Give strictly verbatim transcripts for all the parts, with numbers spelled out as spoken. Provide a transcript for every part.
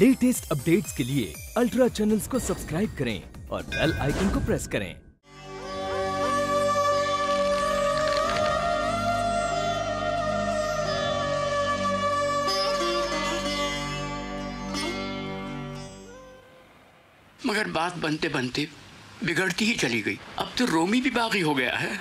Latest updates के लिए ultra channels को सब्सक्राइब करें और बेल आइकन को प्रेस करें। मगर बात बनते बनते बिगड़ती ही चली गई। अब तो रोमी भी बागी हो गया है।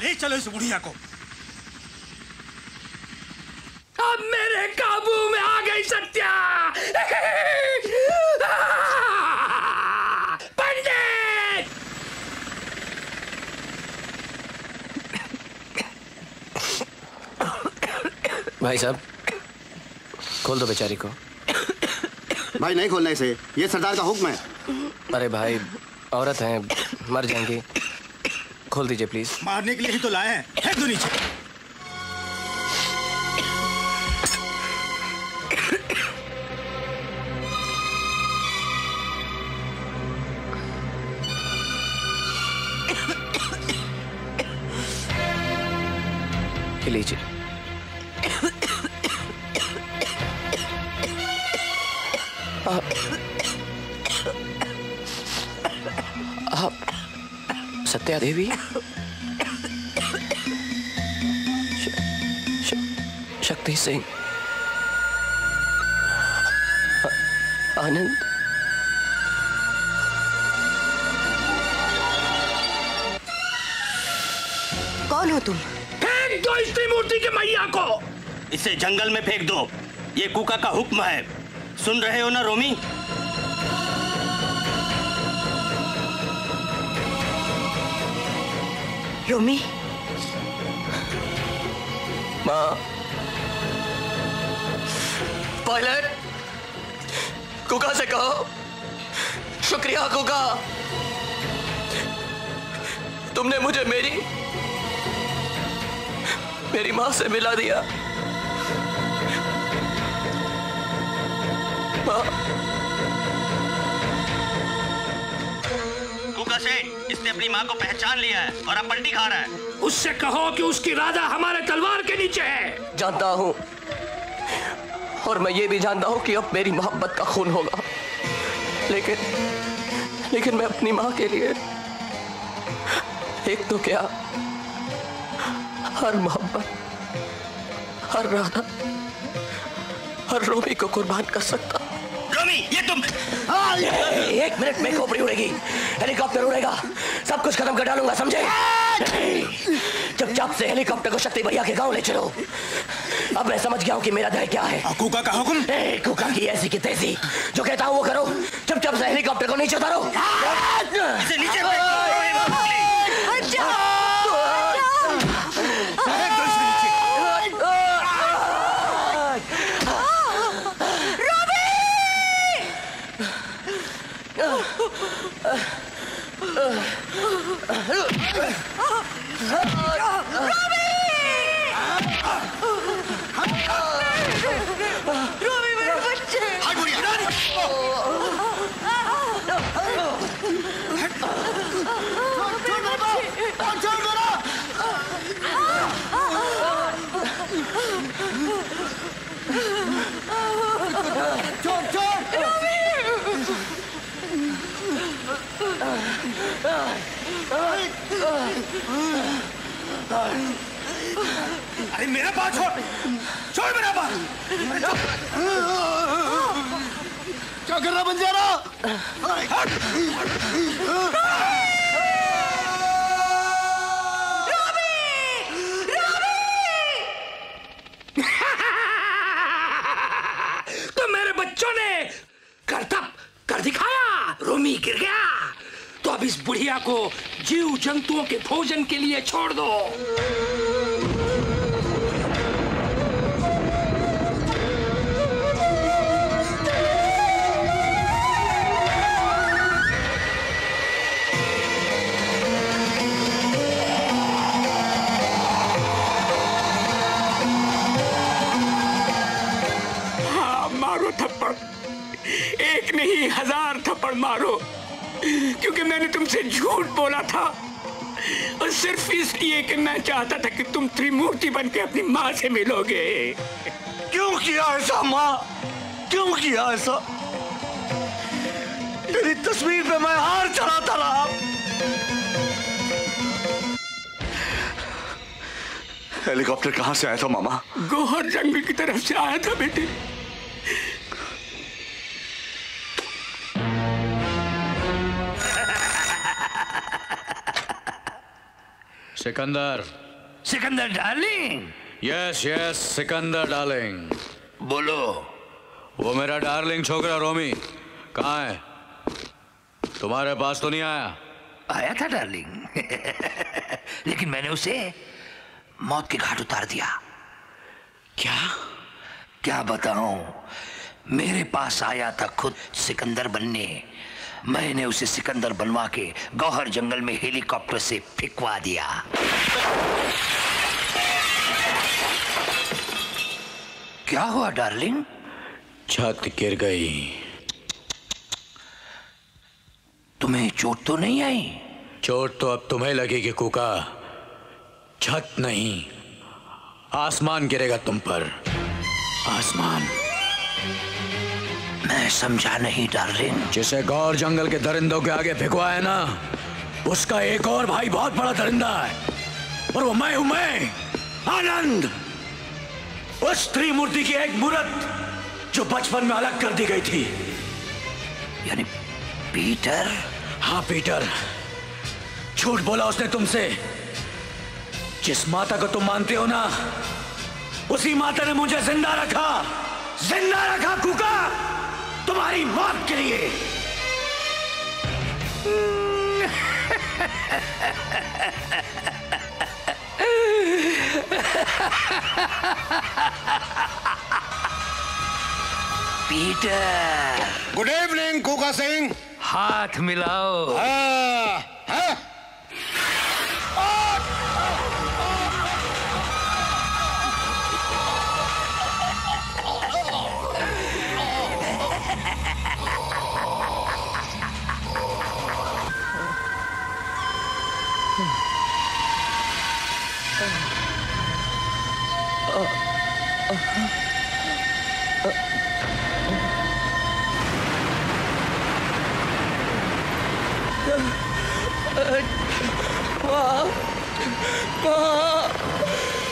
ले चलो इस बुढ़िया को। अब मेरे काबू में आ गई सत्या। भाई साहब खोल दो बेचारी को। भाई नहीं खोलने से, ये सरदार का हुक्म है। अरे भाई औरत है, मर जाएंगी, खोल दीजिए प्लीज। मारने के लिए ही तो लाए हैं, फेंक दो नीचे। लीजिए आप, आप सत्या देवी, श, श, शक्ति सिंह, आनंद, कौन हो तुम? फेंक दो इस त्रिमूर्ति के मैया को। इसे जंगल में फेंक दो, ये कुका का हुक्म है। सुन रहे हो ना रोमी? रोमी माँ, पायलट कुका से कहो शुक्रिया कुका, तुमने मुझे मेरी मेरी माँ से मिला दिया। कुका सेठ, इसने अपनी माँ को पहचान लिया है और अब पलटी खा रहा है। उससे कहो कि उसकी राधा हमारे तलवार के नीचे है। जानता हूँ, और मैं ये भी जानता हूँ कि अब मेरी मोहब्बत का खून होगा, लेकिन लेकिन मैं अपनी माँ के लिए एक तो क्या, हर मोहब्बत, हर राधा, हर रोमी को कुर्बान कर सकता। रोमी ये तुम आ, ये, एक मिनट में खोपड़ी उड़ेगी, हेलीकॉप्टर उड़ेगा, सब कुछ खत्म कर डालूंगा, समझे? चुपचाप से हेलीकॉप्टर को शक्ति भैया के गांव ले चलो। अब मैं समझ गया हूँ कि मेरा ध्यान क्या है। कुका का हुक्म? ए, कुका की ऐसी की तेजी, जो कहता हूँ वो करो। चुपचाप से हेलीकॉप्टर को नीचे उतारो। इसे नीचे रोमी, मेरे बच्चे। अरे मेरा पाँव छोड़, छोड़ मेरा पाँव। क्या कर रहा बंजारा? तो मेरे बच्चों ने करतब कर दिखाया, रोमी गिर गया। तो अब इस बुढ़िया को जीव जंतुओं के भोजन के लिए छोड़ दो। नहीं हजार थप्पड़ मारो, क्योंकि मैंने तुमसे झूठ बोला था और सिर्फ इसलिए कि मैं चाहता था कि तुम त्रिमूर्ति बनके अपनी माँ से मिलोगे। क्यों किया ऐसा माँ, क्यों किया ऐसा? तेरी तस्वीर पे मैं हार चढ़ाता रहा। हेलीकॉप्टर कहाँ से आया था मामा? गोहर जंगल की तरफ से आया था बेटे। Sikandar, Sikandar darling. Yes yes Sikandar darling. बोलो। वो मेरा डार्लिंग छोकरा रोमी कहाँ है? तुम्हारे पास तो नहीं आया? आया था डार्लिंग लेकिन मैंने उसे मौत के घाट उतार दिया। क्या क्या बताऊं, मेरे पास आया था खुद सिकंदर बनने, मैंने उसे सिकंदर बनवा के गौहर जंगल में हेलीकॉप्टर से फेंकवा दिया। क्या हुआ डार्लिंग? छत गिर गई। तुम्हें चोट तो नहीं आई? चोट तो अब तुम्हें लगेगी कुका, छत नहीं, आसमान गिरेगा तुम पर, आसमान। मैं समझा नहीं डार्लिंग। जिसे गौर जंगल के दरिंदों के आगे फेंकवा है ना, उसका एक और भाई बहुत बड़ा दरिंदा है और वो मैं हूं, मैं आनंद। उस त्रिमूर्ति की एक मूर्त जो बचपन में अलग कर दी गई थी। यानी पीटर? हाँ पीटर, झूठ बोला उसने तुमसे। जिस माता को तुम मानते हो ना, उसी माता ने मुझे जिंदा रखा, जिंदा रखा कुका, तुम्हारी मौत के लिए। Peter. Good evening Kuka Singh. हाथ मिलाओ। हाँ, हाँ?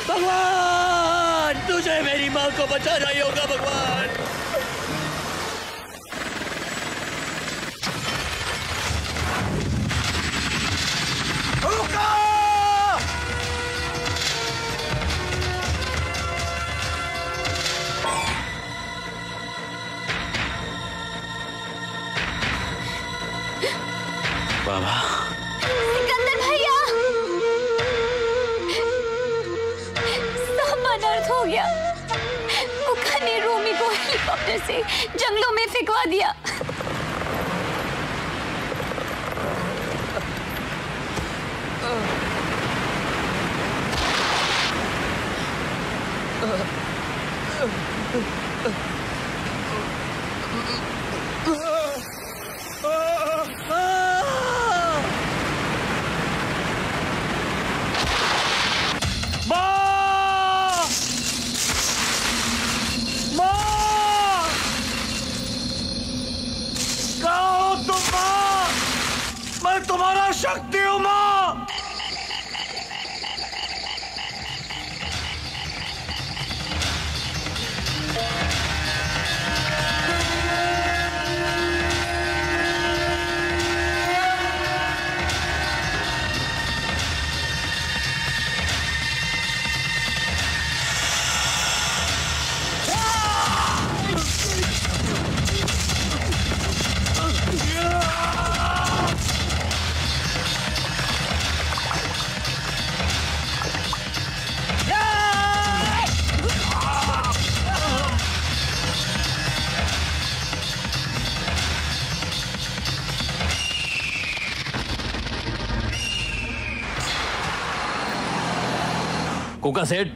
भगवान, तुझे मेरी माँ को बचाना ही होगा भगवान। बाबा कुका ने रोमी को हेलीकॉप्टर से जंगलों में फेंकवा दिया। तुम्हारा शक्ति हूं माँ। कुका सेठ,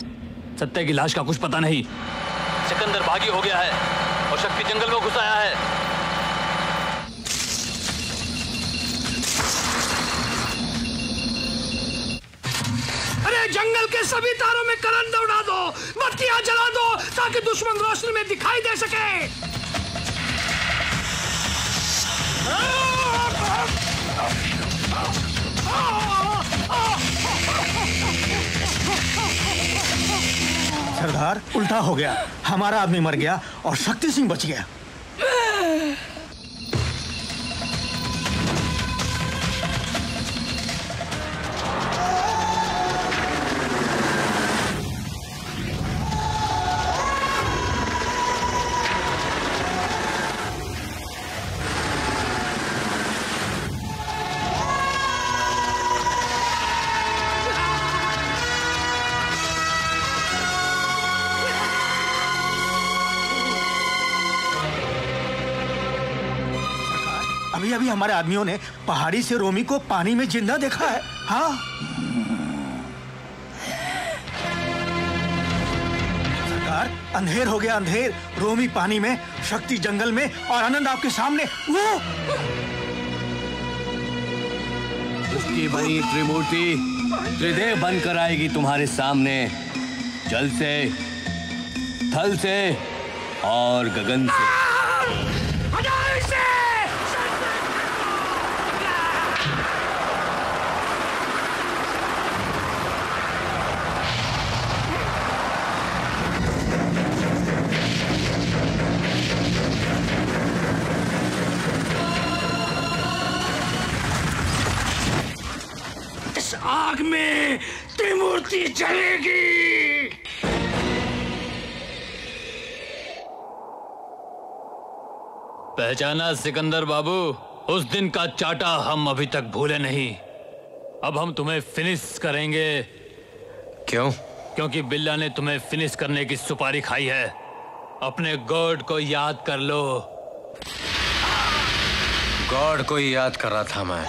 सत्या की लाश का कुछ पता नहीं। सिकंदर भागी हो गया है और शक्ति जंगल में घुस आया है। अरे जंगल के सभी तारों में करंट दौड़ा दो, बत्तियां जला दो ताकि दुश्मन रोशनी में दिखाई दे सके। सरदार उल्टा हो गया, हमारा आदमी मर गया और शक्ति सिंह बच गया। अभी हमारे आदमियों ने पहाड़ी से रोमी को पानी में जिंदा देखा है। हाँ सरकार, अंधेर हो गया अंधेर। रोमी पानी में, शक्ति जंगल में और आनंद आपके सामने। वो उसकी बनी त्रिमूर्ति त्रिदेव बनकर आएगी तुम्हारे सामने, जल से, थल से और गगन से। आग में त्रिमूर्ति जलेगी। पहचाना सिकंदर बाबू, उस दिन का चाटा हम अभी तक भूले नहीं। अब हम तुम्हें फिनिश करेंगे। क्यों? क्योंकि बिल्ला ने तुम्हें फिनिश करने की सुपारी खाई है। अपने गॉड को याद कर लो। गॉड को ही याद कर रहा था मैं।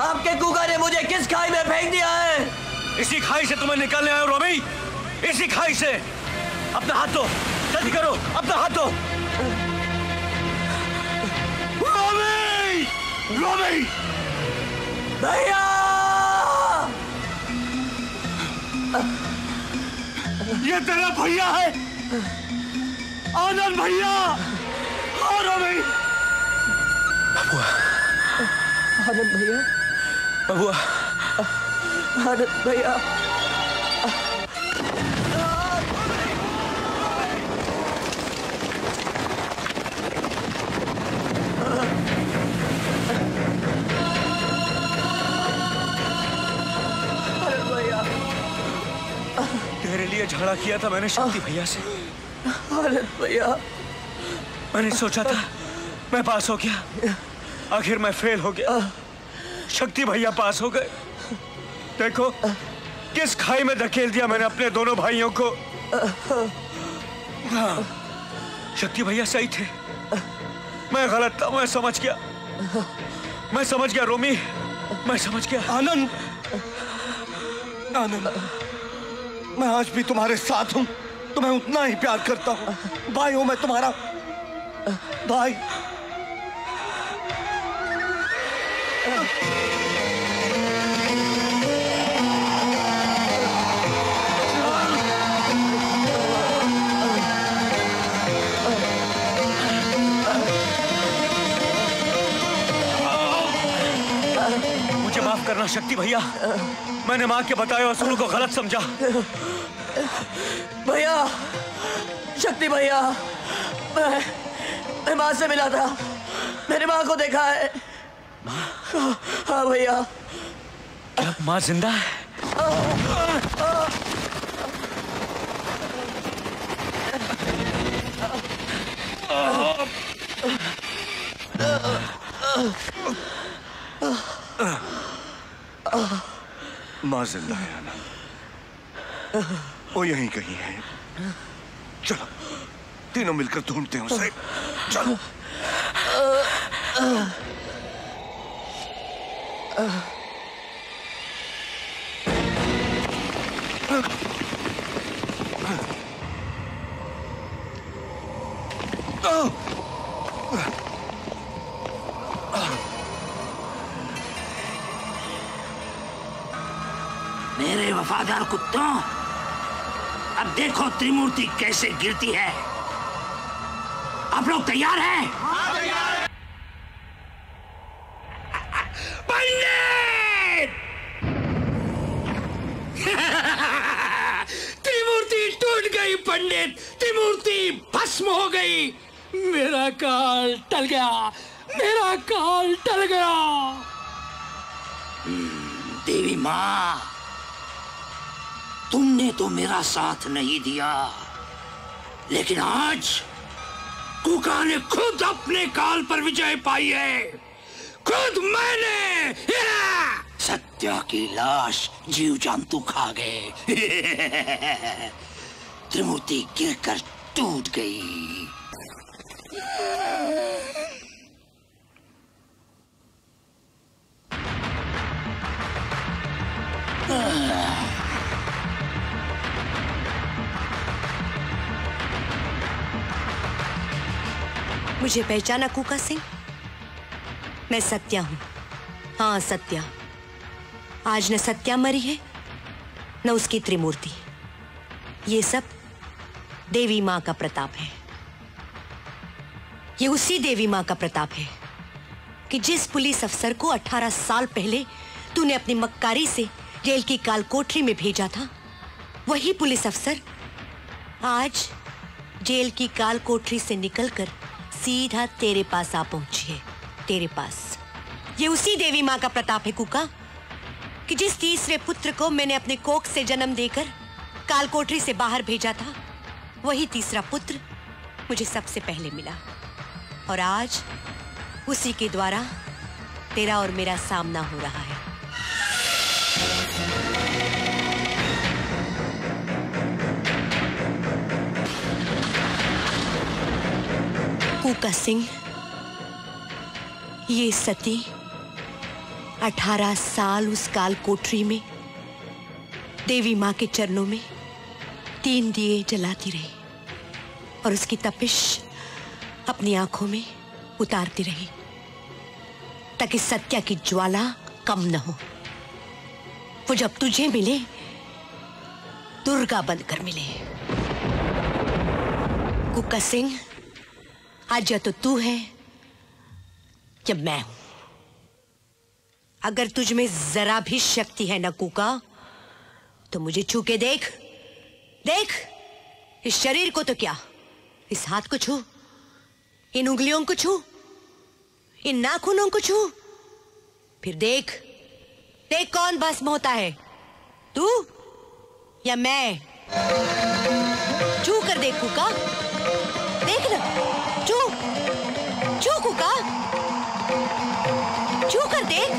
आपके कुका ने मुझे किस खाई में फेंक दिया है? इसी खाई से तुम्हें निकालने आया रोमी, इसी खाई से। अपना हाथ दो, जल्दी करो, अपना हाथ दो। रोमी, रोमी, भैया, ये तेरा भैया है, आनंद भैया। और रोमी, बाबू, आनंद भैया। बबुआ, आनंद भैया, तेरे लिए झगड़ा किया था मैंने शक्ति भैया से। आनंद भैया, मैंने सोचा था मैं पास हो गया, आखिर मैं फेल हो गया। शक्ति भैया पास हो गए। देखो किस खाई में धकेल दिया मैंने अपने दोनों भाइयों को। हाँ, शक्ति भैया सही थे, मैं गलत था। मैं समझ गया, मैं समझ गया रोमी, मैं समझ गया। आनंद, आनंद, मैं आज भी तुम्हारे साथ हूँ, तुम्हें उतना ही प्यार करता हूँ। भाई हूँ मैं तुम्हारा, भाई। मुझे माफ करना शक्ति भैया, मैंने माँ के बताए असूलों को गलत समझा। भैया, शक्ति भैया, मैं, मैं माँ से मिला था, मैंने माँ को देखा है। माँ? हाँ भैया। क्या माँ जिंदा है? माँ जिंदा है ना? वो यहीं कहीं है। चलो तीनों मिलकर ढूंढते हैं उसे। चलो। मेरे वफादार कुत्तों, अब देखो त्रिमूर्ति कैसे गिरती है। आप लोग तैयार हैं? हाँ तैयार हैं। पंडित! त्रिमूर्ति टूट गई पंडित, त्रिमूर्ति भस्म हो गई। मेरा काल टल गया, मेरा काल टल गया। देवी माँ, तुमने तो मेरा साथ नहीं दिया, लेकिन आज कुका ने खुद अपने काल पर विजय पाई है। खुद मैंने सत्या की लाश जीव जंतु खा गए। त्रिमूर्ति गिरकर टूट गई। मुझे पहचाना कुका सिंह? मैं सत्या हूं। हाँ सत्या। आज न सत्या मरी है न उसकी त्रिमूर्ति। ये सब देवी माँ का प्रताप है। ये उसी देवी माँ का प्रताप है कि जिस पुलिस अफसर को अठारह साल पहले तूने अपनी मक्कारी से जेल की काल कोठरी में भेजा था, वही पुलिस अफसर आज जेल की काल कोठरी से निकलकर सीधा तेरे पास आ पहुंची है, तेरे पास। ये उसी देवी माँ का प्रताप है कुका, कि जिस तीसरे पुत्र को मैंने अपने कोख से जन्म देकर काल कोठरी से बाहर भेजा था, वही तीसरा पुत्र मुझे सबसे पहले मिला। और आज उसी के द्वारा तेरा और मेरा सामना हो रहा है। कुका सिंह, ये सती अठारह साल उस काल कोठरी में देवी माँ के चरणों में तीन दिए जलाती रही और उसकी तपिश अपनी आंखों में उतारती रही ताकि सत्या की ज्वाला कम न हो। वो जब तुझे मिले, दुर्गा बनकर मिले। कुका सिंह, आज या तो तू है या मैं हूं। अगर तुझ में जरा भी शक्ति है ना कुका, तो मुझे छू के देख। देख इस शरीर को तो क्या, इस हाथ को छू, इन उंगलियों को छू, इन नाखूनों को छू, फिर देख देख कौन भस्म होता है, तू या मैं। छू कर देख कुका, देख ना, चू चू कुका, चू कर देख,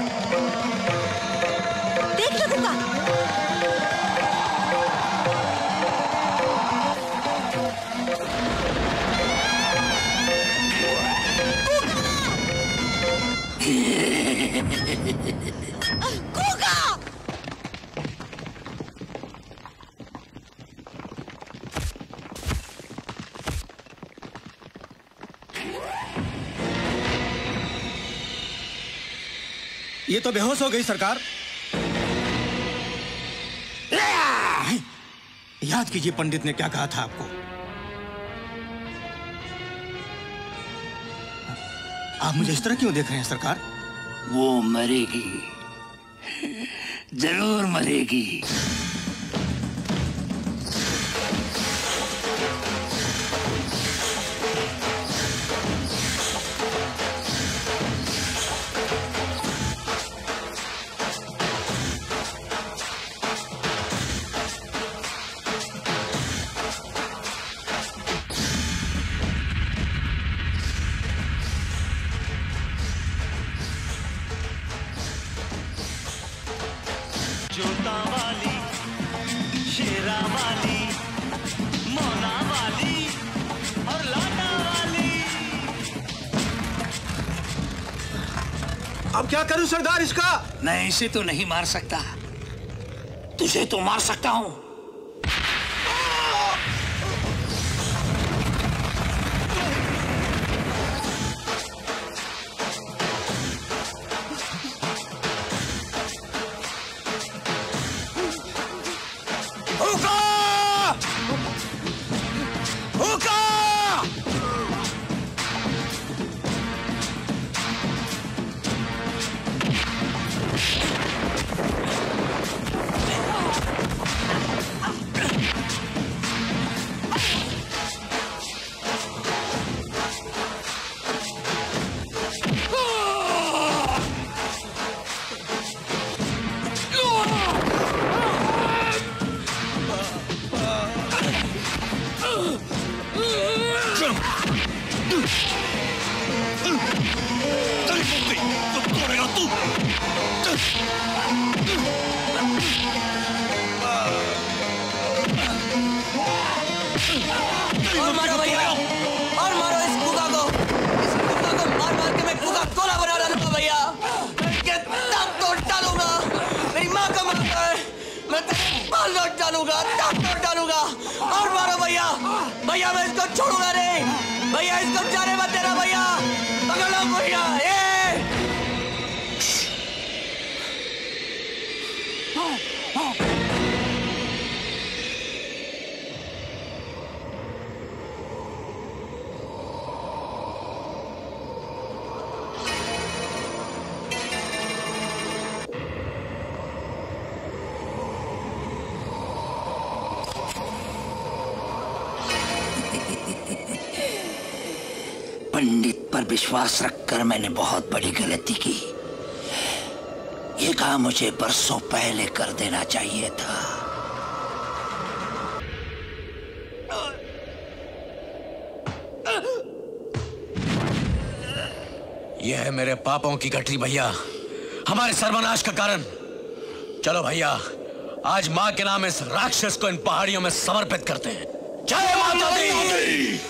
देख ना कुका। ये तो बेहोश हो गई सरकार। याद कीजिए पंडित ने क्या कहा था आपको। आप मुझे इस तरह क्यों देख रहे हैं सरकार? वो मरेगी, जरूर मरेगी। अब क्या करूं सरदार इसका? मैं इसे तो नहीं मार सकता, तुझे तो मार सकता हूं। विश्वास रखकर मैंने बहुत बड़ी गलती की, ये काम मुझे बरसों पहले कर देना चाहिए था। यह है मेरे पापों की गठरी भैया, हमारे सर्वनाश का कारण। चलो भैया, आज माँ के नाम इस राक्षस को इन पहाड़ियों में समर्पित करते हैं। जय माता दी।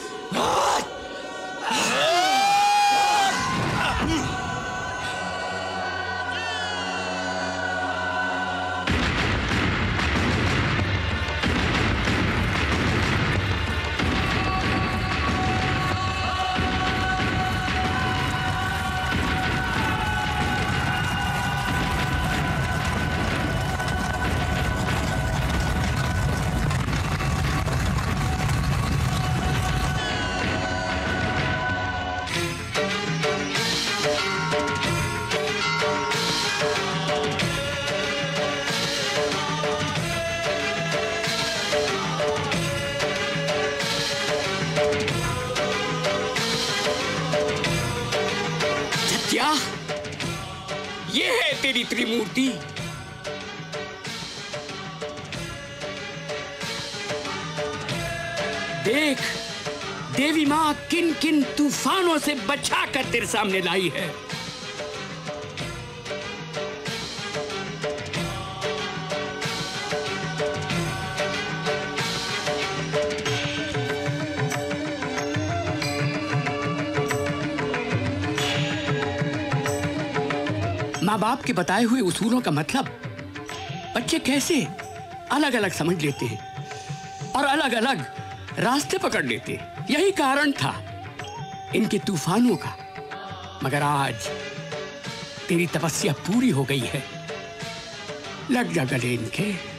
त्रिमूर्ति, देख देवी माँ किन किन तूफानों से बचा कर तेरे सामने लाई है। बाप के बताए हुए उसूलों का मतलब बच्चे कैसे अलग अलग समझ लेते हैं और अलग अलग रास्ते पकड़ लेते, यही कारण था इनके तूफानों का। मगर आज तेरी तपस्या पूरी हो गई है, लग जा गले इनके।